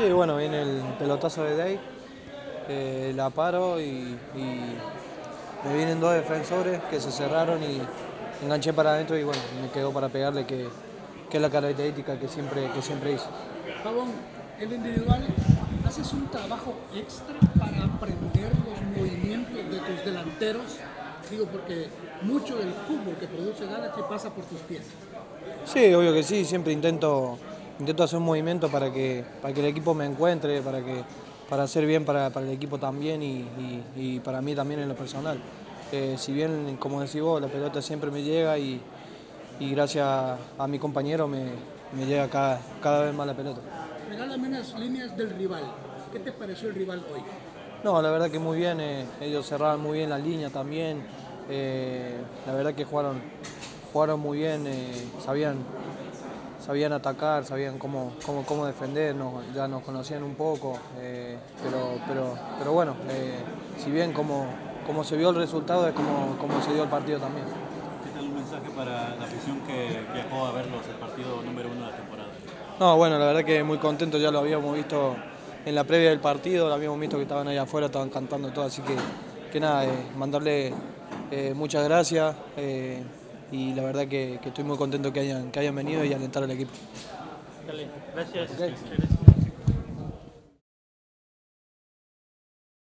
Sí, bueno, viene el pelotazo de Day, la paro y me vienen dos defensores que se cerraron y enganché para adentro y bueno, me quedó para pegarle, que es la característica que siempre hice. Pavón, el individual, ¿haces un trabajo extra para aprender los movimientos de tus delanteros? Digo, porque mucho del fútbol que produce Galaxy pasa por tus pies. Sí, obvio que sí, siempre intento hacer un movimiento para que el equipo me encuentre, para hacer bien para el equipo también y para mí también en lo personal. Si bien, como decís vos, la pelota siempre me llega y gracias a mi compañero me llega cada vez más la pelota. Regálame unas líneas del rival. ¿Qué te pareció el rival hoy? No, la verdad que muy bien, ellos cerraban muy bien la línea también, la verdad que jugaron muy bien, sabían atacar, sabían cómo defendernos, ya nos conocían un poco, pero bueno, si bien como se vio el resultado es como se dio el partido también. ¿Qué tal un mensaje para la afición que viajó a verlos el partido número 1 de la temporada? No, bueno, la verdad que muy contento, ya lo habíamos visto en la previa del partido, lo habíamos visto que estaban allá afuera, estaban cantando todo, así que nada, mandarle muchas gracias y la verdad que estoy muy contento que hayan venido y alentar al equipo. Dale, gracias. Okay.